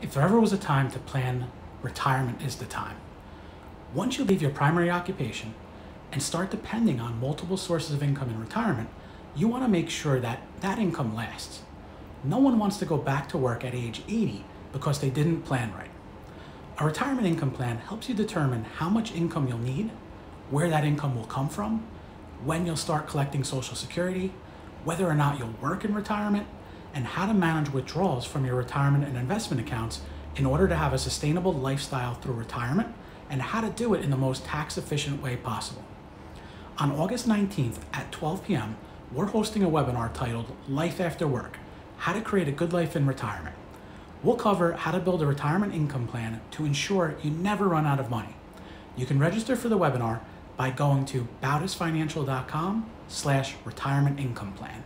If there ever was a time to plan, retirement is the time. Once you leave your primary occupation and start depending on multiple sources of income in retirement, you want to make sure that that income lasts. No one wants to go back to work at age 80 because they didn't plan right. A retirement income plan helps you determine how much income you'll need, where that income will come from, when you'll start collecting Social Security, whether or not you'll work in retirement, and how to manage withdrawals from your retirement and investment accounts in order to have a sustainable lifestyle through retirement, and how to do it in the most tax-efficient way possible. On August 19th at 12 p.m., we're hosting a webinar titled Life After Work: How to Create a Good Life in Retirement. We'll cover how to build a retirement income plan to ensure you never run out of money. You can register for the webinar by going to bowdisfinancial.com/retirement-income-plan.